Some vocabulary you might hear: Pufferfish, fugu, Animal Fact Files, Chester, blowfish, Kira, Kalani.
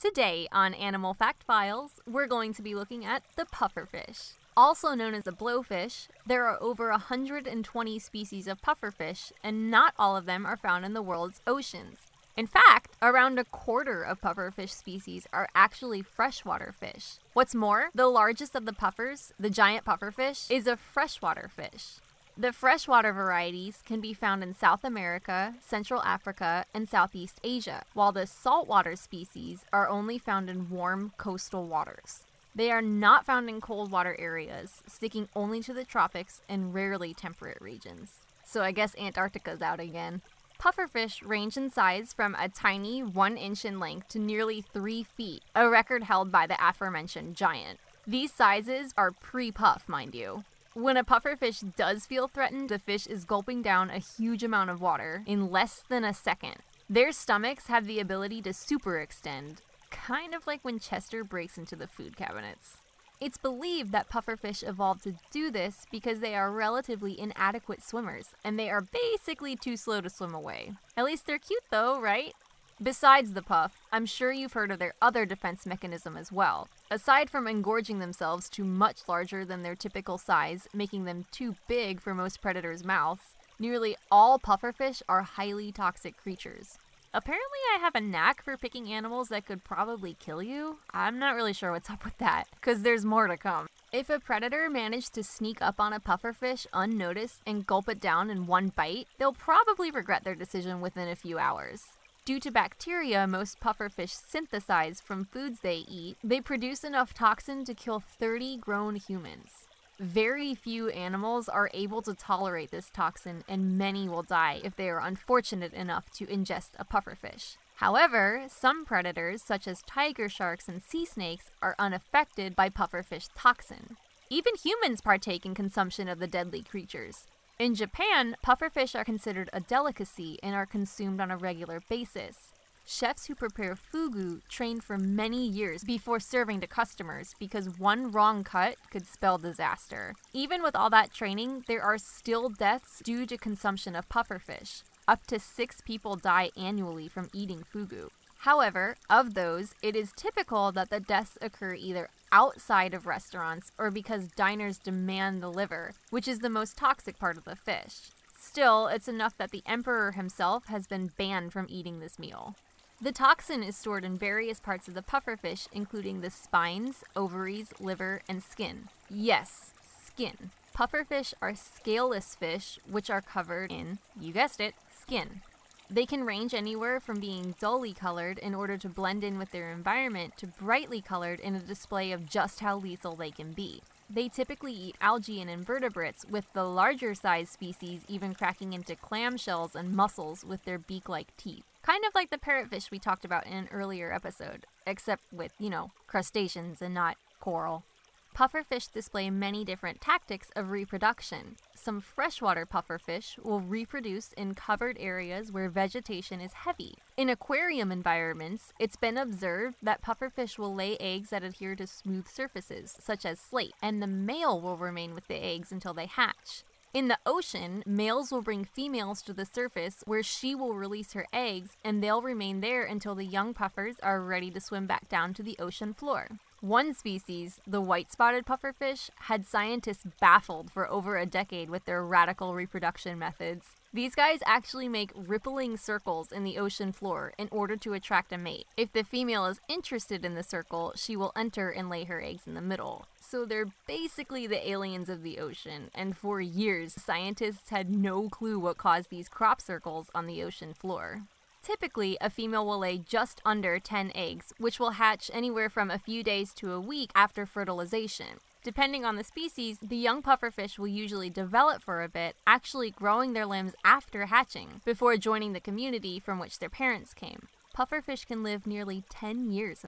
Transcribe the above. Today on Animal Fact Files, we're going to be looking at the pufferfish. Also known as the blowfish, there are over 120 species of pufferfish, and not all of them are found in the world's oceans. In fact, around a quarter of pufferfish species are actually freshwater fish. What's more, the largest of the puffers, the giant pufferfish, is a freshwater fish. The freshwater varieties can be found in South America, Central Africa, and Southeast Asia, while the saltwater species are only found in warm coastal waters. They are not found in cold water areas, sticking only to the tropics and rarely temperate regions. So I guess Antarctica's out again. Pufferfish range in size from a tiny 1 inch in length to nearly 3 feet, a record held by the aforementioned giant. These sizes are pre-puff, mind you. When a pufferfish does feel threatened, the fish is gulping down a huge amount of water in less than a second. Their stomachs have the ability to superextend, kind of like when Chester breaks into the food cabinets. It's believed that pufferfish evolved to do this because they are relatively inadequate swimmers, and they are basically too slow to swim away. At least they're cute though, right? Besides the puff, I'm sure you've heard of their other defense mechanism as well. Aside from engorging themselves to much larger than their typical size, making them too big for most predators' mouths, nearly all pufferfish are highly toxic creatures. Apparently I have a knack for picking animals that could probably kill you. I'm not really sure what's up with that, because there's more to come. If a predator managed to sneak up on a pufferfish unnoticed and gulp it down in one bite, they'll probably regret their decision within a few hours. Due to bacteria most pufferfish synthesize from foods they eat, they produce enough toxin to kill 30 grown humans. Very few animals are able to tolerate this toxin, and many will die if they are unfortunate enough to ingest a pufferfish. However, some predators, such as tiger sharks and sea snakes, are unaffected by pufferfish toxin. Even humans partake in consumption of the deadly creatures. In Japan, pufferfish are considered a delicacy and are consumed on a regular basis. Chefs who prepare fugu train for many years before serving to customers because one wrong cut could spell disaster. Even with all that training, there are still deaths due to consumption of pufferfish. Up to 6 people die annually from eating fugu. However, of those, it is typical that the deaths occur either outside of restaurants or because diners demand the liver, which is the most toxic part of the fish. Still, it's enough that the emperor himself has been banned from eating this meal. The toxin is stored in various parts of the pufferfish, including the spines, ovaries, liver, and skin. Yes, skin. Pufferfish are scaleless fish, which are covered in, you guessed it, skin. They can range anywhere from being dully colored in order to blend in with their environment to brightly colored in a display of just how lethal they can be. They typically eat algae and invertebrates, with the larger sized species even cracking into clamshells and mussels with their beak-like teeth. Kind of like the parrotfish we talked about in an earlier episode, except with, you know, crustaceans and not coral. Pufferfish display many different tactics of reproduction. Some freshwater pufferfish will reproduce in covered areas where vegetation is heavy. In aquarium environments, it's been observed that pufferfish will lay eggs that adhere to smooth surfaces, such as slate, and the male will remain with the eggs until they hatch. In the ocean, males will bring females to the surface where she will release her eggs, and they'll remain there until the young puffers are ready to swim back down to the ocean floor. One species, the white-spotted pufferfish, had scientists baffled for over a decade with their radical reproduction methods. These guys actually make rippling circles in the ocean floor in order to attract a mate. If the female is interested in the circle, she will enter and lay her eggs in the middle. So they're basically the aliens of the ocean, and for years, scientists had no clue what caused these crop circles on the ocean floor. Typically, a female will lay just under 10 eggs, which will hatch anywhere from a few days to a week after fertilization. Depending on the species, the young pufferfish will usually develop for a bit, actually growing their limbs after hatching, before joining the community from which their parents came. Pufferfish can live nearly 10 years